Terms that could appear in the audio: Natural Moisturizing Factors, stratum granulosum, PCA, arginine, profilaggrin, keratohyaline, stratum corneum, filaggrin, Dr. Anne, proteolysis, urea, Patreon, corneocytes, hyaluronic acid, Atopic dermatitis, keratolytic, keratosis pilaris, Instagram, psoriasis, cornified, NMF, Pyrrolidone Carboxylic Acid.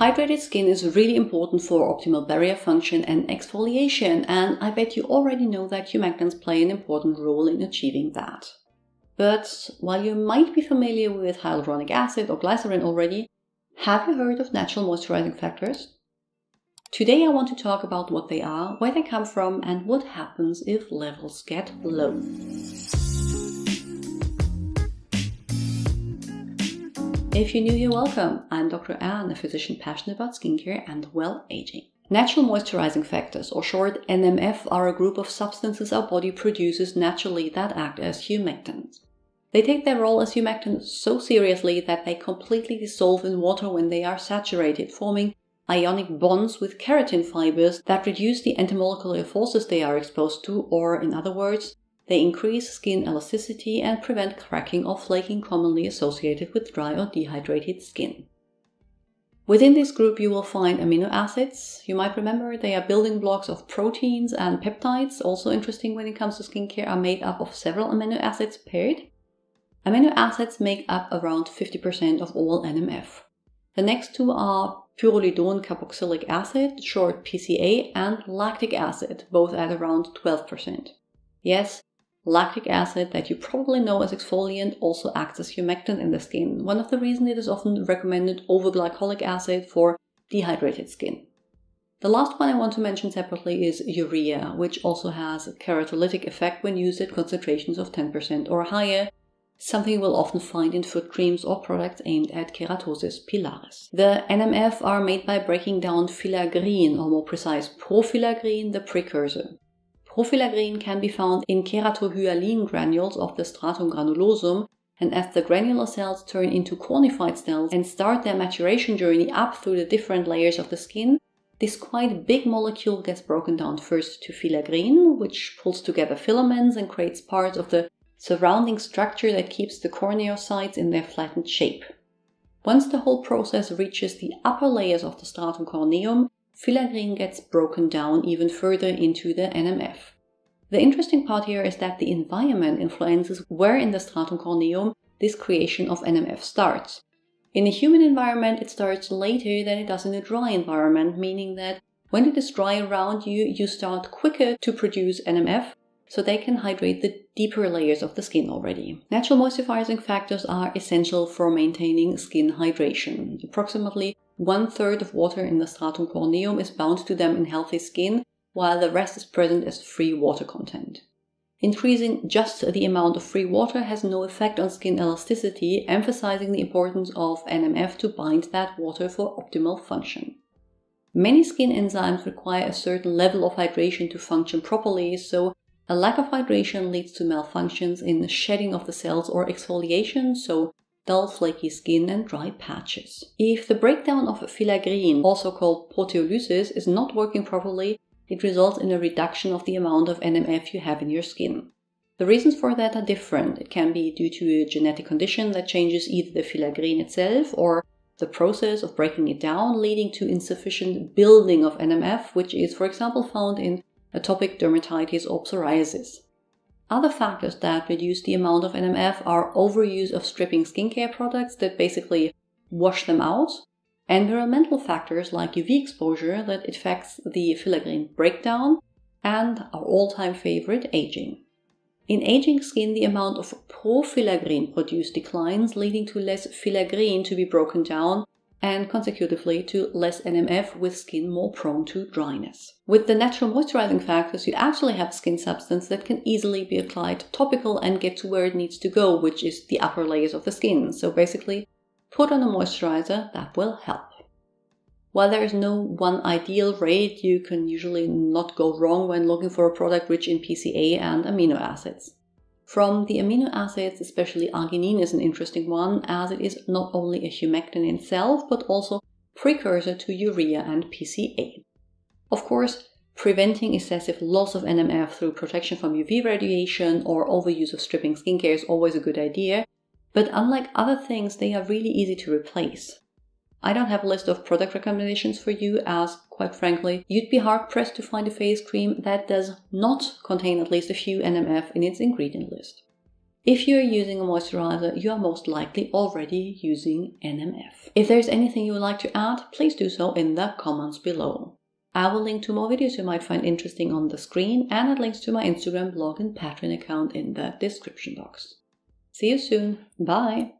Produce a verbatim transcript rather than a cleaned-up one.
Hydrated skin is really important for optimal barrier function and exfoliation, and I bet you already know that humectants play an important role in achieving that. But while you might be familiar with hyaluronic acid or glycerin already, have you heard of natural moisturizing factors? Today I want to talk about what they are, where they come from, and what happens if levels get low. If you're new here, welcome! I'm Doctor Anne, a physician passionate about skincare and well aging. Natural moisturizing factors, or short N M F, are a group of substances our body produces naturally that act as humectants. They take their role as humectants so seriously that they completely dissolve in water when they are saturated, forming ionic bonds with keratin fibers that reduce the anti-molecular forces they are exposed to, or in other words, they increase skin elasticity and prevent cracking or flaking commonly associated with dry or dehydrated skin. Within this group you will find amino acids. You might remember they are building blocks of proteins, and peptides, also interesting when it comes to skincare, are made up of several amino acids paired. Amino acids make up around fifty percent of all N M F. The next two are Pyrrolidone Carboxylic Acid, short P C A, and lactic acid, both at around twelve percent. Yes, lactic acid, that you probably know as exfoliant, also acts as humectant in the skin, one of the reasons it is often recommended over glycolic acid for dehydrated skin. The last one I want to mention separately is urea, which also has a keratolytic effect when used at concentrations of ten percent or higher, something you will often find in foot creams or products aimed at keratosis pilaris. The N M F are made by breaking down filaggrin, or more precise profilaggrin, the precursor. Profilaggrin can be found in keratohyaline granules of the stratum granulosum, and as the granular cells turn into cornified cells and start their maturation journey up through the different layers of the skin, this quite big molecule gets broken down first to filaggrin, which pulls together filaments and creates parts of the surrounding structure that keeps the corneocytes in their flattened shape. Once the whole process reaches the upper layers of the stratum corneum, filaggrin gets broken down even further into the N M F. The interesting part here is that the environment influences where in the stratum corneum this creation of N M F starts. In a humid environment, it starts later than it does in a dry environment, meaning that when it is dry around you, you start quicker to produce N M F, so they can hydrate the deeper layers of the skin already. Natural moisturizing factors are essential for maintaining skin hydration. Approximately one third of water in the stratum corneum is bound to them in healthy skin, while the rest is present as free water content. Increasing just the amount of free water has no effect on skin elasticity, emphasizing the importance of N M F to bind that water for optimal function. Many skin enzymes require a certain level of hydration to function properly, so a lack of hydration leads to malfunctions in shedding of the cells or exfoliation, so dull, flaky skin and dry patches. If the breakdown of filaggrin, also called proteolysis, is not working properly, it results in a reduction of the amount of N M F you have in your skin. The reasons for that are different. It can be due to a genetic condition that changes either the filaggrin itself or the process of breaking it down, leading to insufficient building of N M F, which is, for example, found in atopic dermatitis or psoriasis. Other factors that reduce the amount of N M F are overuse of stripping skincare products that basically wash them out, environmental factors like U V exposure that affects the filaggrin breakdown, and our all-time favorite, aging. In aging skin, the amount of profilaggrin produced declines, leading to less filaggrin to be broken down, and consecutively to less N M F, with skin more prone to dryness. With the natural moisturizing factors, you actually have skin substance that can easily be applied topical and get to where it needs to go, which is the upper layers of the skin. So basically, put on a moisturizer, that will help. While there is no one ideal rate, you can usually not go wrong when looking for a product rich in P C A and amino acids. From the amino acids, especially arginine is an interesting one, as it is not only a humectant in itself, but also precursor to urea and P C A. Of course, preventing excessive loss of N M F through protection from U V radiation or overuse of stripping skincare is always a good idea, but unlike other things, they are really easy to replace. I don't have a list of product recommendations for you, as, quite frankly, you'd be hard-pressed to find a face cream that does not contain at least a few N M F in its ingredient list. If you're using a moisturizer, you are most likely already using N M F. If there's anything you would like to add, please do so in the comments below. I will link to more videos you might find interesting on the screen and add links to my Instagram blog and Patreon account in the description box. See you soon. Bye!